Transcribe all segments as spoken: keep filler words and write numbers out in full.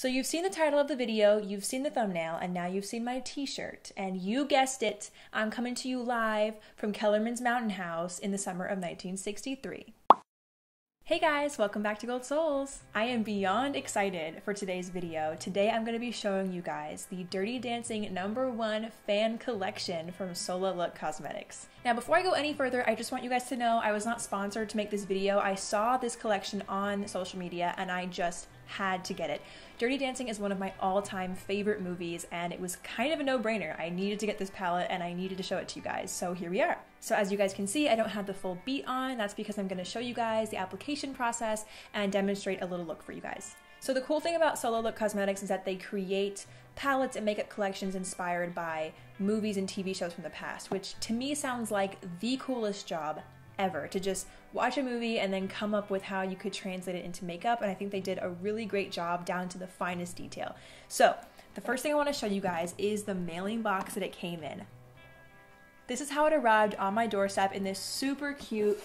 So you've seen the title of the video, you've seen the thumbnail, and now you've seen my t-shirt. And you guessed it, I'm coming to you live from Kellerman's Mountain House in the summer of nineteen sixty-three. Hey guys, welcome back to Gold Souls. I am beyond excited for today's video. Today I'm going to be showing you guys the Dirty Dancing number one fan collection from Sola Look Cosmetics. Now before I go any further, I just want you guys to know I was not sponsored to make this video. I saw this collection on social media and I just had to get it. Dirty Dancing is one of my all-time favorite movies and it was kind of a no-brainer. I needed to get this palette and I needed to show it to you guys, so here we are. So as you guys can see, I don't have the full beat on. That's because I'm going to show you guys the application process and demonstrate a little look for you guys. So the cool thing about Sola Look Cosmetics is that they create palettes and makeup collections inspired by movies and T V shows from the past, which to me sounds like the coolest job ever, to just watch a movie and then come up with how you could translate it into makeup. And I think they did a really great job down to the finest detail. So the first thing I want to show you guys is the mailing box that it came in. This is how it arrived on my doorstep, in this super cute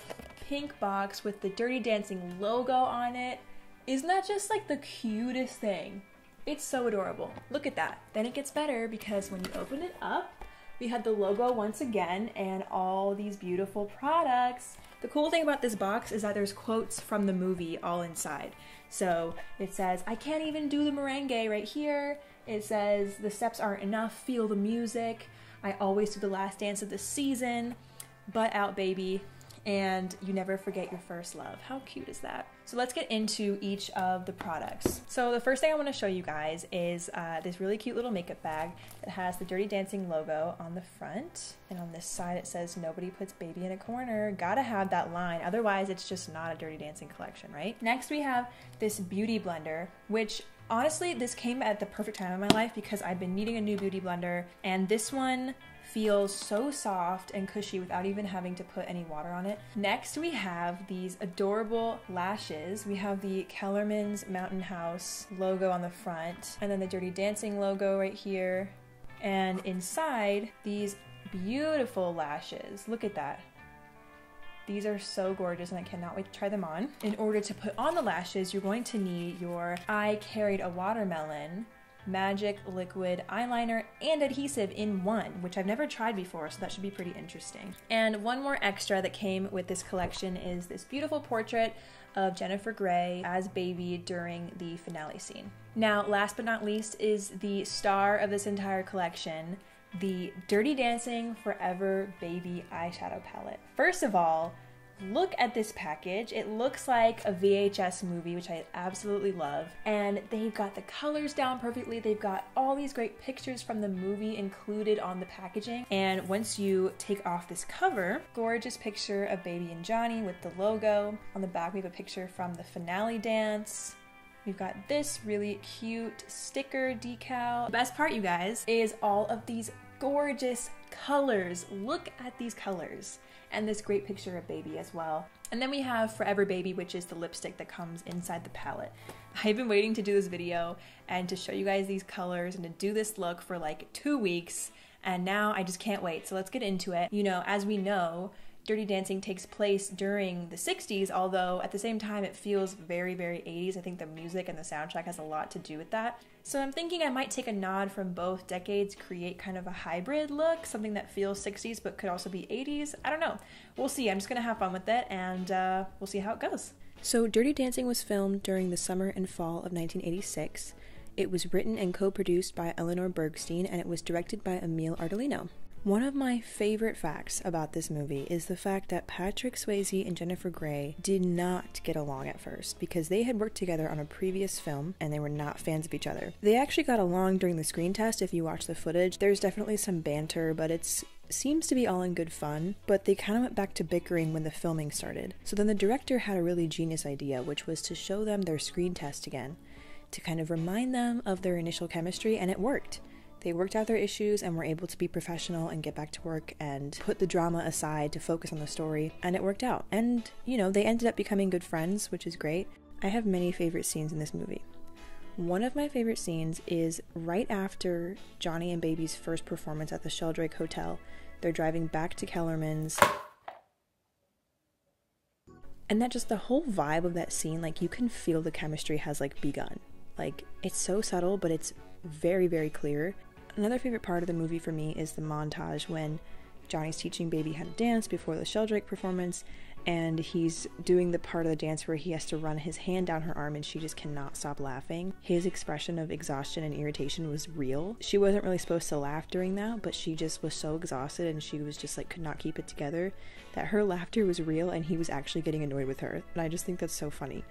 pink box with the Dirty Dancing logo on it. Isn't that just like the cutest thing? It's so adorable. Look at that. Then it gets better, because when you open it up, we had the logo once again and all these beautiful products. The cool thing about this box is that there's quotes from the movie all inside. So it says, "I can't even do the merengue" right here. It says, "The steps aren't enough, feel the music." "I always do the last dance of the season." "Butt out, baby." And "You never forget your first love." How cute is that? So let's get into each of the products. So the first thing I want to show you guys is uh, this really cute little makeup bag that has the Dirty Dancing logo on the front. And on this side it says, "Nobody puts baby in a corner." Gotta have that line, otherwise it's just not a Dirty Dancing collection, right? Next we have this Beauty Blender, which honestly this came at the perfect time in my life because I've been needing a new Beauty Blender, and this one feels so soft and cushy without even having to put any water on it. Next we have these adorable lashes. We have the Kellerman's Mountain House logo on the front and then the Dirty Dancing logo right here, and inside these beautiful lashes. Look at that. These are so gorgeous and I cannot wait to try them on. In order to put on the lashes, you're going to need your I Carried a Watermelon Magic Liquid Eyeliner and Adhesive in one, which I've never tried before, so that should be pretty interesting. And one more extra that came with this collection is this beautiful portrait of Jennifer Grey as Baby during the finale scene. Now, last but not least is the star of this entire collection, the Dirty Dancing Forever Baby eyeshadow palette. First of all, look at this package. It looks like a V H S movie, which I absolutely love. And they've got the colors down perfectly. They've got all these great pictures from the movie included on the packaging. And once you take off this cover, gorgeous picture of Baby and Johnny with the logo. On the back, we have a picture from the finale dance. We've got this really cute sticker decal. The best part, you guys, is all of these gorgeous colors. Look at these colors. And this great picture of Baby as well. And then we have Forever Baby, which is the lipstick that comes inside the palette. I've been waiting to do this video and to show you guys these colors and to do this look for like two weeks. And now I just can't wait. So let's get into it. You know, as we know, Dirty Dancing takes place during the sixties, although at the same time it feels very, very eighties. I think the music and the soundtrack has a lot to do with that. So I'm thinking I might take a nod from both decades, create kind of a hybrid look, something that feels sixties but could also be eighties. I don't know. We'll see. I'm just gonna have fun with it and uh, we'll see how it goes. So Dirty Dancing was filmed during the summer and fall of nineteen eighty-six. It was written and co-produced by Eleanor Bergstein and it was directed by Emil Ardolino. One of my favorite facts about this movie is the fact that Patrick Swayze and Jennifer Grey did not get along at first because they had worked together on a previous film and they were not fans of each other. They actually got along during the screen test. If you watch the footage, there's definitely some banter, but it seems to be all in good fun, but they kind of went back to bickering when the filming started. So then the director had a really genius idea, which was to show them their screen test again, to kind of remind them of their initial chemistry, and it worked. They worked out their issues and were able to be professional and get back to work and put the drama aside to focus on the story, and it worked out. And, you know, they ended up becoming good friends, which is great. I have many favorite scenes in this movie. One of my favorite scenes is right after Johnny and Baby's first performance at the Sheldrake Hotel. They're driving back to Kellerman's. And that just the whole vibe of that scene, like you can feel the chemistry has like begun. Like, it's so subtle, but it's very, very clear. Another favorite part of the movie for me is the montage when Johnny's teaching Baby how to dance before the Sheldrake performance, and he's doing the part of the dance where he has to run his hand down her arm and she just cannot stop laughing. His expression of exhaustion and irritation was real. She wasn't really supposed to laugh during that, but she just was so exhausted and she was just like could not keep it together that her laughter was real and he was actually getting annoyed with her. And I just think that's so funny.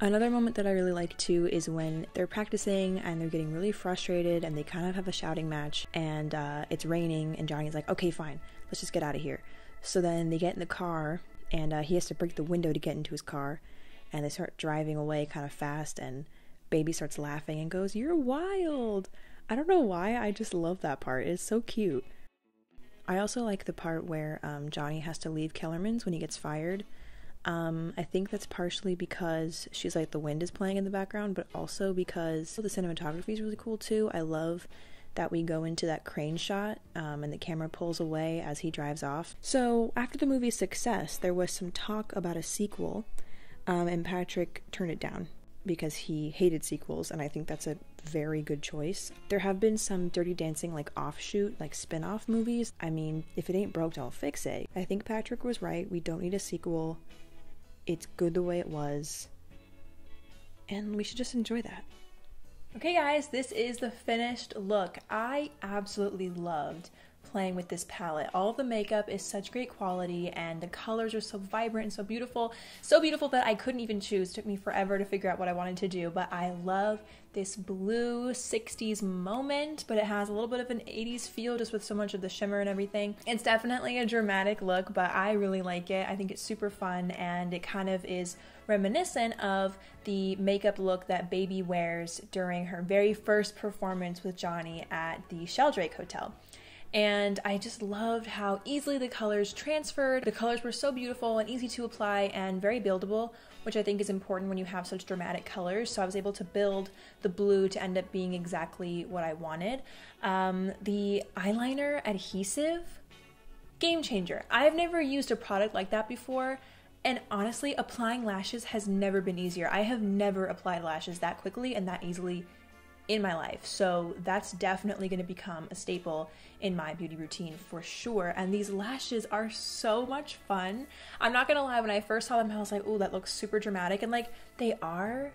Another moment that I really like too is when they're practicing and they're getting really frustrated and they kind of have a shouting match and uh, it's raining and Johnny's like, okay, fine, let's just get out of here. So then they get in the car and uh, he has to break the window to get into his car and they start driving away kind of fast and Baby starts laughing and goes, "You're wild." I don't know why, I just love that part. It's so cute. I also like the part where um, Johnny has to leave Kellerman's when he gets fired. Um, I think that's partially because she's like the wind is playing in the background, but also because the cinematography is really cool too. I love that we go into that crane shot um, and the camera pulls away as he drives off. So after the movie's success, there was some talk about a sequel um, and Patrick turned it down because he hated sequels, and I think that's a very good choice. There have been some Dirty Dancing like offshoot, like spin-off movies. I mean, if it ain't broke, don't fix it. I think Patrick was right. We don't need a sequel. It's good the way it was, and we should just enjoy that. Okay guys, this is the finished look. I absolutely loved playing with this palette. All of the makeup is such great quality and the colors are so vibrant and so beautiful. So beautiful that I couldn't even choose. It took me forever to figure out what I wanted to do, but I love this blue sixties moment, but it has a little bit of an eighties feel just with so much of the shimmer and everything. It's definitely a dramatic look, but I really like it. I think it's super fun and it kind of is reminiscent of the makeup look that Baby wears during her very first performance with Johnny at the Sheldrake Hotel. And I just loved how easily the colors transferred. The colors were so beautiful and easy to apply and very buildable, which I think is important when you have such dramatic colors. So I was able to build the blue to end up being exactly what I wanted. Um, the eyeliner adhesive, game changer. I've never used a product like that before. And honestly, applying lashes has never been easier. I have never applied lashes that quickly and that easily in my life. So that's definitely going to become a staple in my beauty routine for sure. And these lashes are so much fun. I'm not going to lie, when I first saw them, I was like, oh, that looks super dramatic. And like, they are,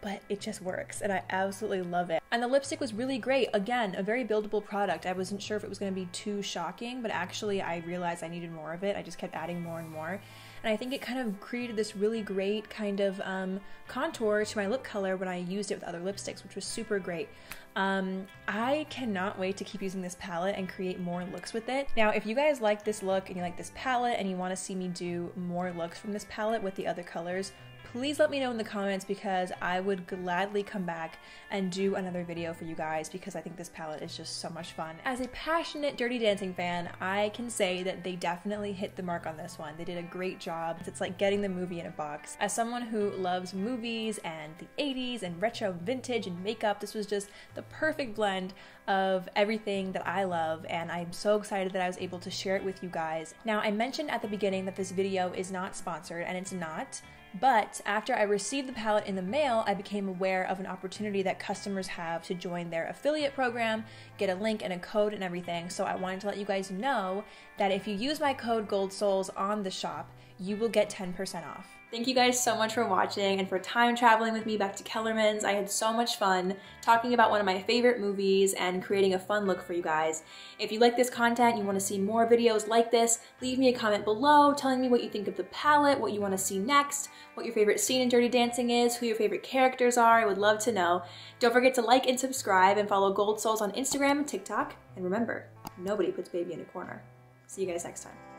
but it just works. And I absolutely love it. And the lipstick was really great. Again, a very buildable product. I wasn't sure if it was going to be too shocking, but actually I realized I needed more of it. I just kept adding more and more. And I think it kind of created this really great kind of um, contour to my lip color when I used it with other lipsticks, which was super great. Um, I cannot wait to keep using this palette and create more looks with it. Now, if you guys like this look and you like this palette and you want to see me do more looks from this palette with the other colors, please let me know in the comments because I would gladly come back and do another video for you guys because I think this palette is just so much fun. As a passionate Dirty Dancing fan, I can say that they definitely hit the mark on this one. They did a great job. It's like getting the movie in a box. As someone who loves movies and the eighties and retro vintage and makeup, this was just the perfect blend of everything that I love, and I'm so excited that I was able to share it with you guys. Now, I mentioned at the beginning that this video is not sponsored, and it's not. But after I received the palette in the mail, I became aware of an opportunity that customers have to join their affiliate program, get a link and a code and everything. So I wanted to let you guys know that if you use my code GoldSouls on the shop, you will get ten percent off. Thank you guys so much for watching and for time traveling with me back to Kellerman's. I had so much fun talking about one of my favorite movies and creating a fun look for you guys. If you like this content, you want to see more videos like this, leave me a comment below telling me what you think of the palette, what you want to see next, what your favorite scene in Dirty Dancing is, who your favorite characters are. I would love to know. Don't forget to like and subscribe and follow Gold Souls on Instagram and TikTok. And remember, nobody puts Baby in a corner. See you guys next time.